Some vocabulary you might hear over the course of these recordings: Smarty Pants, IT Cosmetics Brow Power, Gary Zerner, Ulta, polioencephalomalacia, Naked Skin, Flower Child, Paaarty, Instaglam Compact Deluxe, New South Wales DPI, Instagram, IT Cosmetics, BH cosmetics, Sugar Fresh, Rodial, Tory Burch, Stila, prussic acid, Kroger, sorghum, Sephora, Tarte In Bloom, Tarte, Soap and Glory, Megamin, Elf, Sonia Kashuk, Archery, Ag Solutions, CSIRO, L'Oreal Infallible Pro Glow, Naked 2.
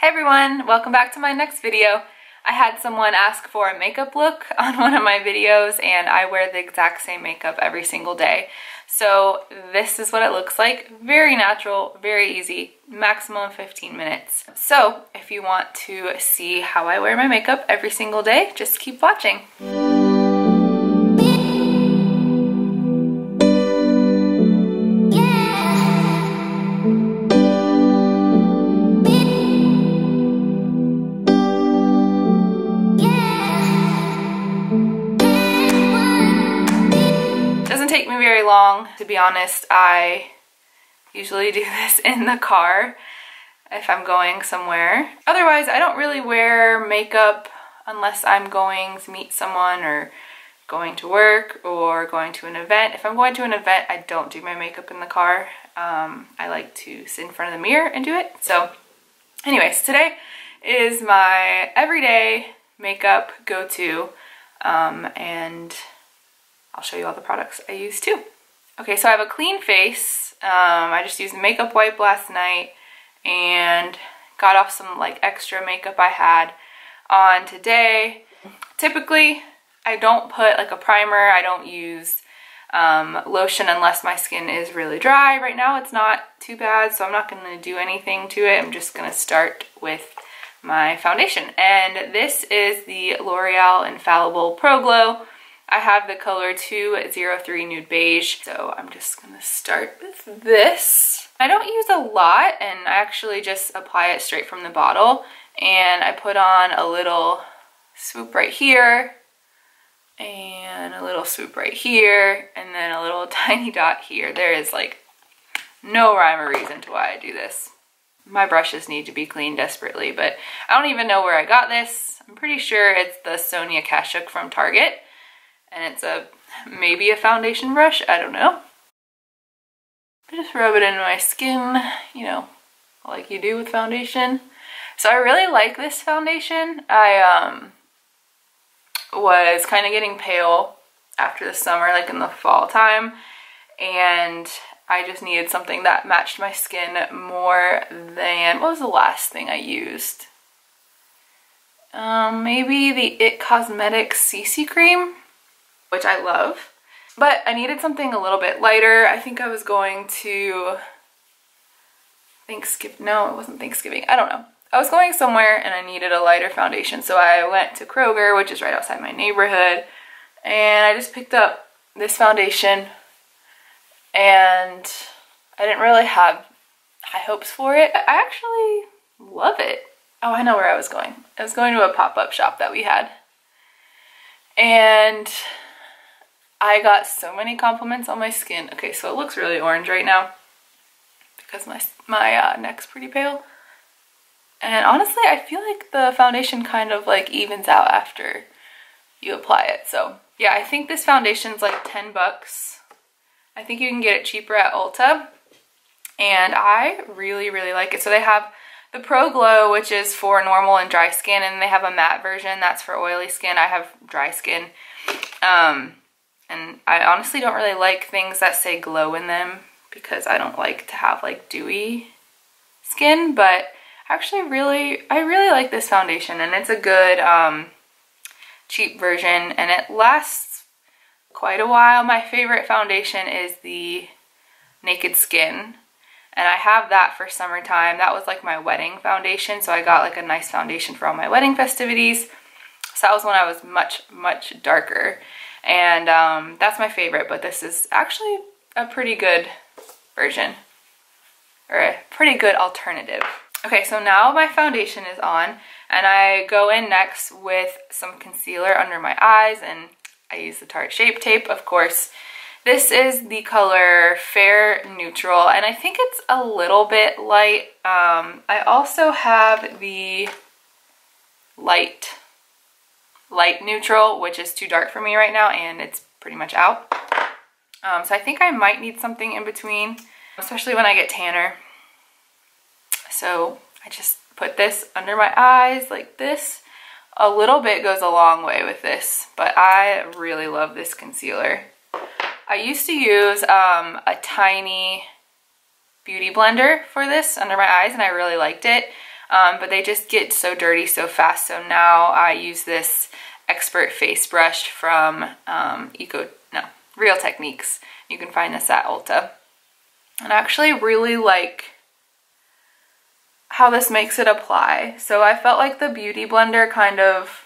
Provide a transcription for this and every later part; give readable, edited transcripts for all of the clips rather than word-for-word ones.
Hey everyone, welcome back to my next video. I had someone ask for a makeup look on one of my videos, and I wear the exact same makeup every single day. So this is what it looks like. Very natural, very easy, maximum 15 minutes. So if you want to see how I wear my makeup every single day, just keep watching. Long. To be honest, I usually do this in the car if I'm going somewhere. Otherwise, I don't really wear makeup unless I'm going to meet someone or going to work or going to an event. If I'm going to an event, I don't do my makeup in the car. I like to sit in front of the mirror and do it. So anyways, today is my everyday makeup go-to, and I'll show you all the products I use too. Okay, so I have a clean face. I just used a makeup wipe last night and got off some like extra makeup I had on today. Typically, I don't put like a primer. I don't use lotion unless my skin is really dry. Right now it's not too bad, so I'm not gonna do anything to it. I'm just gonna start with my foundation. And this is the L'Oreal Infallible Pro Glow. I have the color 203 Nude Beige, so I'm just gonna start with this. I don't use a lot, and I actually just apply it straight from the bottle, and I put on a little swoop right here, and a little swoop right here, and then a little tiny dot here. There is like no rhyme or reason to why I do this. My brushes need to be cleaned desperately, but I don't even know where I got this. I'm pretty sure it's the Sonia Kashuk from Target. And it's maybe a foundation brush, I don't know. I just rub it into my skin, you know, like you do with foundation. So I really like this foundation. I was kind of getting pale after the summer, like in the fall time, and I just needed something that matched my skin more than, what was the last thing I used? Maybe the IT Cosmetics CC Cream, which I love, but I needed something a little bit lighter. I think I was going to Thanksgiving, no, it wasn't Thanksgiving, I don't know. I was going somewhere and I needed a lighter foundation, so I went to Kroger, which is right outside my neighborhood, and I just picked up this foundation, and I didn't really have high hopes for it. I actually love it. Oh, I know where I was going. I was going to a pop-up shop that we had, and I got so many compliments on my skin. Okay, so it looks really orange right now because my neck's pretty pale. And honestly, I feel like the foundation kind of like evens out after you apply it. So yeah, I think this foundation's like $10. I think you can get it cheaper at Ulta. And I really, really like it. So they have the Pro Glow, which is for normal and dry skin, and they have a matte version that's for oily skin. I have dry skin. And I honestly don't really like things that say glow in them because I don't like to have like dewy skin, but actually I really like this foundation, and it's a good cheap version, and it lasts quite a while. My favorite foundation is the Naked Skin, and I have that for summertime. That was like my wedding foundation, so I got like a nice foundation for all my wedding festivities. So that was when I was much, much darker. And that's my favorite, but this is actually a pretty good version, or a pretty good alternative. Okay, so now my foundation is on, and I go in next with some concealer under my eyes, and I use the Tarte Shape Tape, of course. This is the color Fair Neutral, and I think it's a little bit light. I also have the light neutral, which is too dark for me right now, and it's pretty much out. So I think I might need something in between, especially when I get tanner. So I just put this under my eyes like this. A little bit goes a long way with this, but I really love this concealer. I used to use a tiny beauty blender for this under my eyes, and I really liked it. but they just get so dirty so fast. So now I use this expert face brush from Real Techniques. You can find this at Ulta. And I actually really like how this makes it apply. So I felt like the Beauty Blender kind of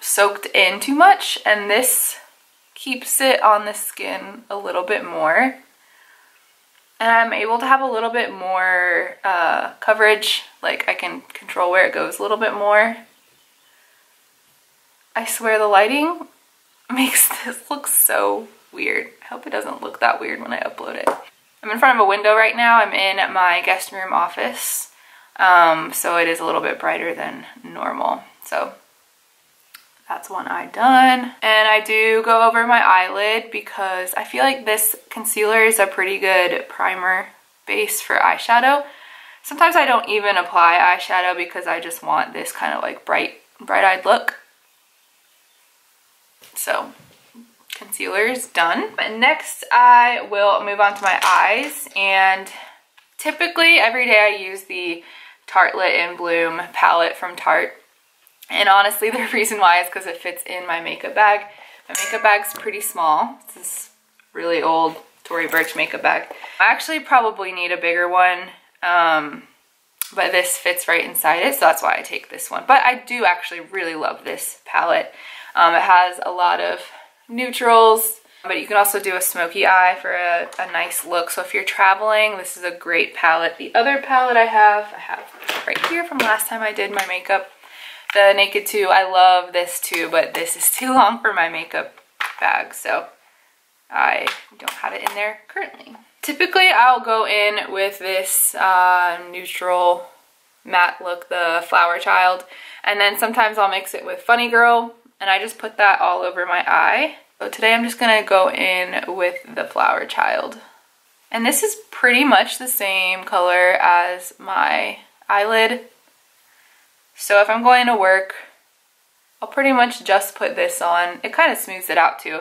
soaked in too much, and this keeps it on the skin a little bit more. And I'm able to have a little bit more coverage, like I can control where it goes a little bit more. I swear the lighting makes this look so weird. I hope it doesn't look that weird when I upload it. I'm in front of a window right now. I'm in my guest room office, so it is a little bit brighter than normal. So that's one eye done. And I do go over my eyelid because I feel like this concealer is a pretty good primer base for eyeshadow. Sometimes I don't even apply eyeshadow because I just want this kind of like bright-eyed look. So concealer is done. But next I will move on to my eyes, and typically every day I use the Tarte In Bloom palette from Tarte. And honestly, the reason why is because it fits in my makeup bag. My makeup bag's pretty small. It's this really old Tory Burch makeup bag. I actually probably need a bigger one, but this fits right inside it, so that's why I take this one. But I do actually really love this palette. It has a lot of neutrals, but you can also do a smoky eye for a nice look. So if you're traveling, this is a great palette. The other palette I have right here from last time I did my makeup. The Naked 2, I love this too, but this is too long for my makeup bag, so I don't have it in there currently. Typically, I'll go in with this neutral matte look, the Flower Child, and then sometimes I'll mix it with Funny Girl, and I just put that all over my eye. So today I'm just going to go in with the Flower Child. And this is pretty much the same color as my eyelid. So if I'm going to work, I'll pretty much just put this on. It kind of smooths it out too.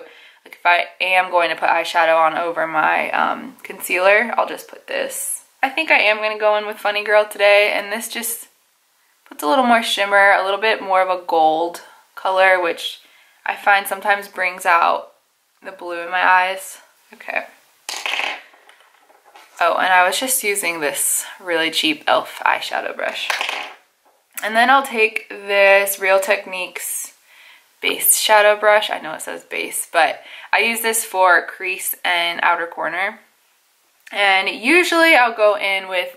Like if I am going to put eyeshadow on over my concealer, I'll just put this. I think I am going to go in with Funny Girl today, and this just puts a little more shimmer, a little bit more of a gold color, which I find sometimes brings out the blue in my eyes. Okay. Oh, and I was just using this really cheap Elf eyeshadow brush. And then I'll take this Real Techniques base shadow brush. I know it says base, but I use this for crease and outer corner. And usually I'll go in with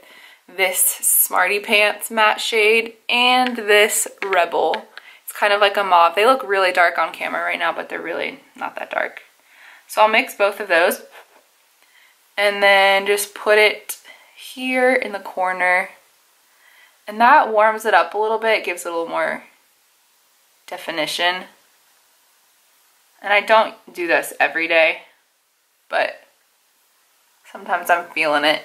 this Smarty Pants matte shade and this Rebel. It's kind of like a mauve. They look really dark on camera right now, but they're really not that dark. So I'll mix both of those and then just put it here in the corner. And that warms it up a little bit, gives it a little more definition. And I don't do this every day, but sometimes I'm feeling it.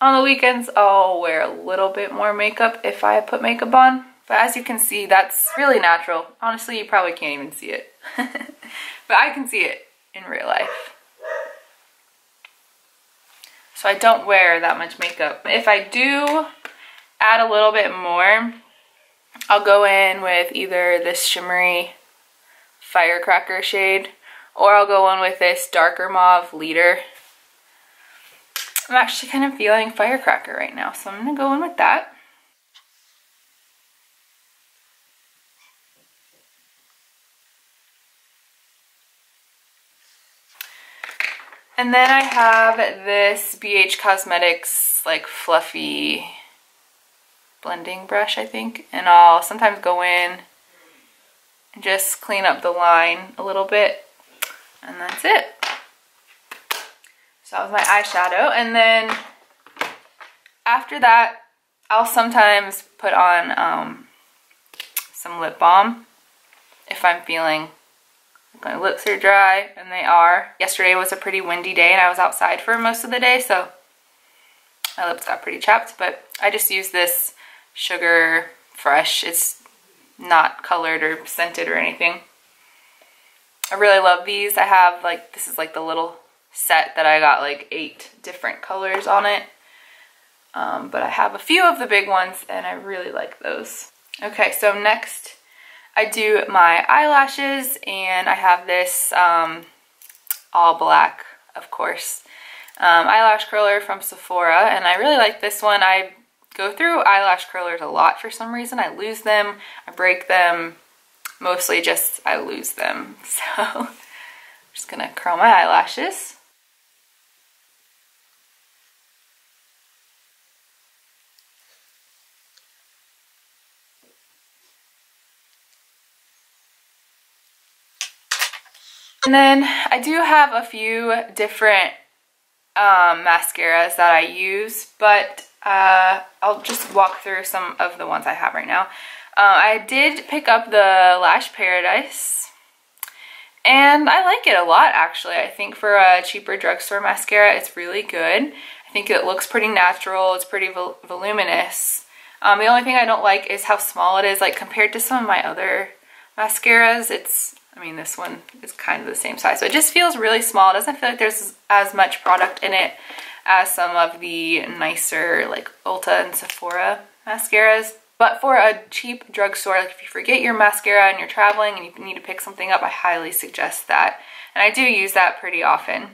On the weekends, I'll wear a little bit more makeup if I put makeup on. But as you can see, that's really natural. Honestly, you probably can't even see it. But I can see it in real life. So I don't wear that much makeup. If I do add a little bit more, I'll go in with either this shimmery Firecracker shade, or I'll go in with this darker mauve Leader. I'm actually kind of feeling Firecracker right now, so I'm gonna go in with that. And then I have this BH Cosmetics like fluffy blending brush, I think, and I'll sometimes go in and just clean up the line a little bit, and that's it. So that was my eyeshadow, and then after that I'll sometimes put on some lip balm if I'm feeling like my lips are dry, and they are. Yesterday was a pretty windy day and I was outside for most of the day, so my lips got pretty chapped, but I just use this Sugar Fresh. It's not colored or scented or anything. I really love these. I have like, this is like the little set that I got like 8 different colors on it. But I have a few of the big ones and I really like those. Okay, so next I do my eyelashes, and I have this all black, of course, eyelash curler from Sephora, and I really like this one. I go through eyelash curlers a lot for some reason. I lose them, I break them, mostly just I lose them. So I'm just gonna curl my eyelashes. And then I do have a few different mascaras that I use, but I'll just walk through some of the ones I have right now. I did pick up the Lash Paradise, and I like it a lot, actually. I think for a cheaper drugstore mascara, it's really good. I think it looks pretty natural. It's pretty voluminous. The only thing I don't like is how small it is. Like, compared to some of my other mascaras, it's... I mean, this one is kind of the same size, so it just feels really small. It doesn't feel like there's as much product in it as some of the nicer, like, Ulta and Sephora mascaras. But for a cheap drugstore, like, if you forget your mascara and you're traveling and you need to pick something up, I highly suggest that. And I do use that pretty often.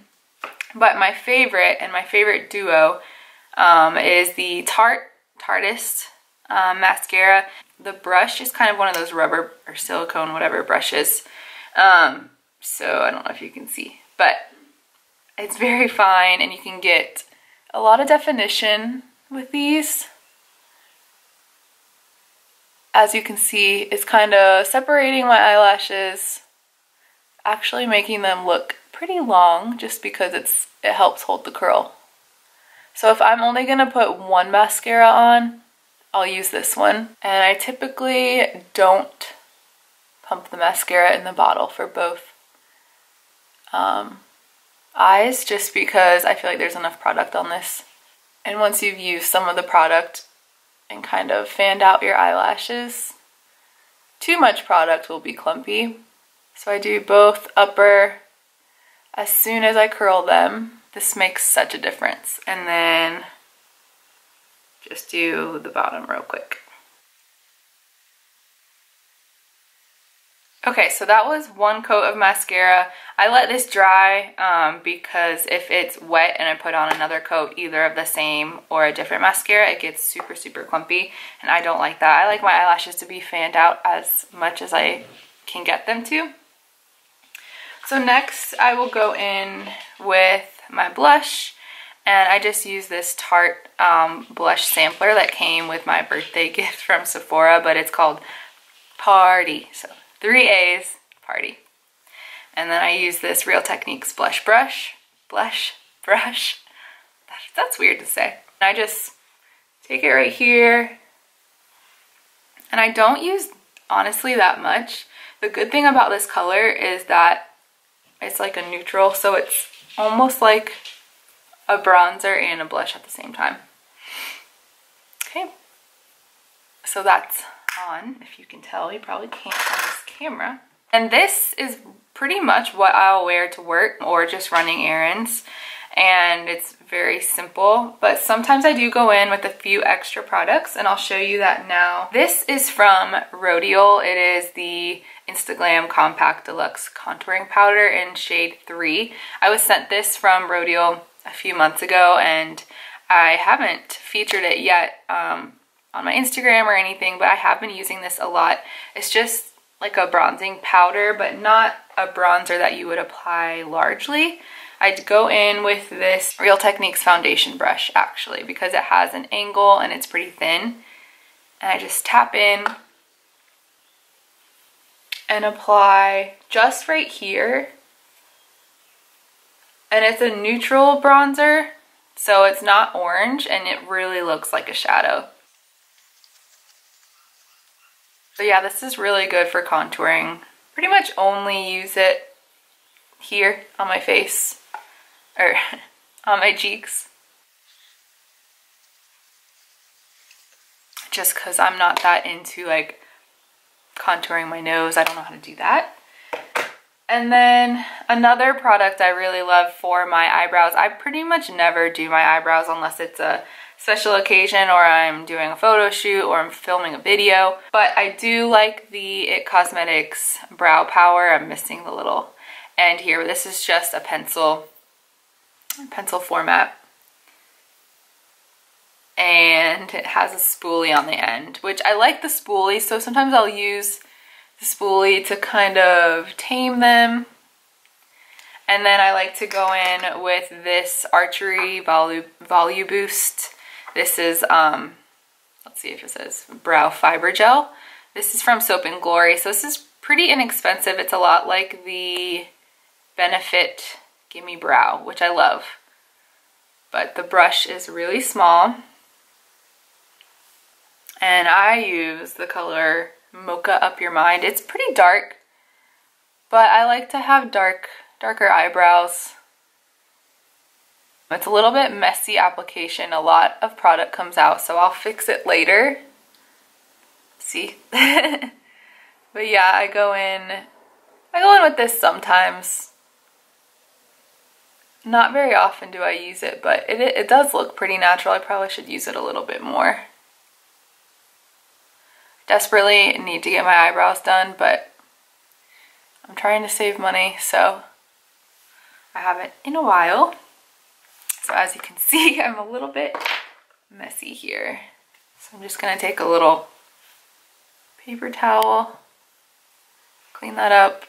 But my favorite, and my favorite duo, is the Tarteist mascara. The brush is kind of one of those rubber or silicone, whatever brushes. So I don't know if you can see, but it's very fine, and you can get a lot of definition with these. As you can see, it's kind of separating my eyelashes, actually making them look pretty long, just because it helps hold the curl. So if I'm only gonna put one mascara on, I'll use this one. And I typically don't pump the mascara in the bottle for both eyes, just because I feel like there's enough product on this. And once you've used some of the product and kind of fanned out your eyelashes, too much product will be clumpy. So I do both upper as soon as I curl them. This makes such a difference. And then just do the bottom real quick. Okay, so that was one coat of mascara. I let this dry because if it's wet and I put on another coat, either of the same or a different mascara, it gets super, super clumpy, and I don't like that. I like my eyelashes to be fanned out as much as I can get them to. So next, I will go in with my blush, and I just use this Tarte blush sampler that came with my birthday gift from Sephora, but it's called Paaarty, so 3 A's, Paaarty. And then I use this Real Techniques blush brush. That's weird to say. And I just take it right here, and I don't use, honestly, that much. The good thing about this color is that it's like a neutral, so it's almost like a bronzer and a blush at the same time. Okay, so that's on. If you can tell, you probably can't on this camera. And this is pretty much what I'll wear to work or just running errands, and it's very simple. But sometimes I do go in with a few extra products, and I'll show you that now. This is from Rodial. It is the Instaglam Compact Deluxe Contouring Powder in shade 3. I was sent this from Rodial a few months ago, and I haven't featured it yet on my Instagram or anything, but I have been using this a lot. It's just like a bronzing powder, but not a bronzer that you would apply largely. I'd go in with this Real Techniques foundation brush, actually, because it has an angle and it's pretty thin. And I just tap in and apply just right here. And it's a neutral bronzer, so it's not orange, and it really looks like a shadow. So yeah, this is really good for contouring. Pretty much only use it here on my face, or on my cheeks, just because I'm not that into, like, contouring my nose. I don't know how to do that. And then another product I really love for my eyebrows, I pretty much never do my eyebrows unless it's a special occasion or I'm doing a photo shoot or I'm filming a video. But I do like the IT Cosmetics Brow Power. I'm missing the little end here. This is just a pencil format. And it has a spoolie on the end, which I like the spoolie, so sometimes I'll use the spoolie to kind of tame them. And then I like to go in with this Archery Volume Boost. This is, let's see if it says Brow Fiber Gel. This is from Soap and Glory, so this is pretty inexpensive. It's a lot like the Benefit Gimme Brow, which I love. But the brush is really small. And I use the color Mocha Up Your Mind. It's pretty dark, but I like to have darker eyebrows. It's a little bit messy application. A lot of product comes out, so I'll fix it later. See? But yeah, I go in with this sometimes. Not very often do I use it, but it does look pretty natural. I probably should use it a little bit more. Desperately need to get my eyebrows done, but I'm trying to save money, so I haven't in a while. So as you can see, I'm a little bit messy here. So I'm just gonna take a little paper towel, clean that up.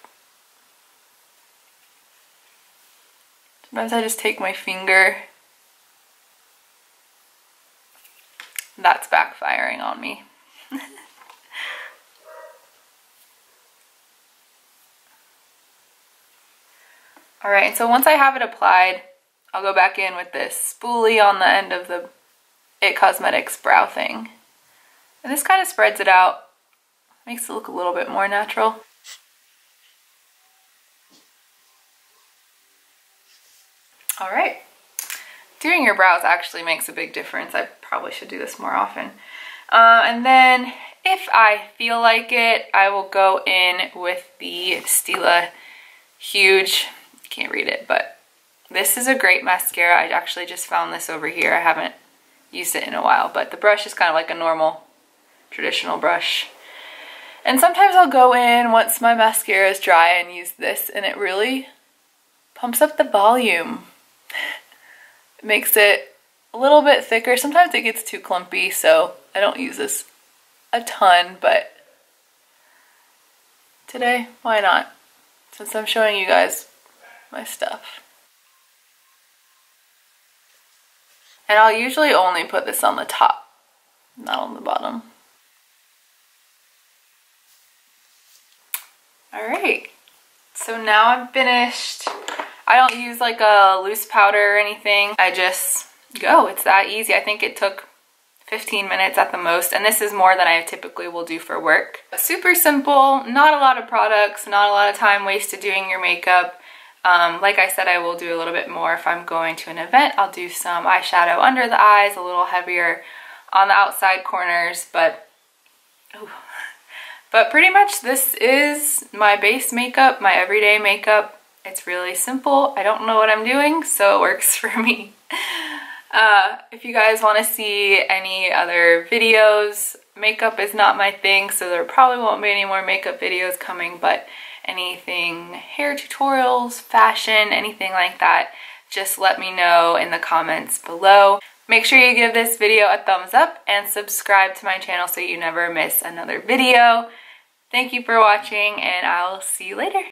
Sometimes I just take my finger. That's backfiring on me. All right, so once I have it applied, I'll go back in with this spoolie on the end of the IT Cosmetics brow thing. And this kind of spreads it out, makes it look a little bit more natural. All right, doing your brows actually makes a big difference. I probably should do this more often. And then if I feel like it, I will go in with the Stila Huge. Can't read it, but this is a great mascara. I actually just found this over here. I haven't used it in a while, but the brush is kind of like a normal traditional brush. And sometimes I'll go in once my mascara is dry and use this, and it really pumps up the volume. It makes it a little bit thicker. Sometimes it gets too clumpy, so I don't use this a ton, but today, why not? Since I'm showing you guys my stuff. And I'll usually only put this on the top, not on the bottom. All right, so now I'm finished. I don't use like a loose powder or anything. I just go, it's that easy. I think it took 15 minutes at the most, and this is more than I typically will do for work. Super simple, not a lot of products, not a lot of time wasted doing your makeup. Like I said, I will do a little bit more if I'm going to an event. I'll do some eyeshadow under the eyes, a little heavier on the outside corners, but pretty much this is my base makeup, my everyday makeup. It's really simple. I don't know what I'm doing, so it works for me. If you guys want to see any other videos, makeup is not my thing, so there probably won't be any more makeup videos coming, but anything, hair tutorials, fashion, anything like that, just let me know in the comments below. Make sure you give this video a thumbs up and subscribe to my channel so you never miss another video. Thank you for watching, and I'll see you later.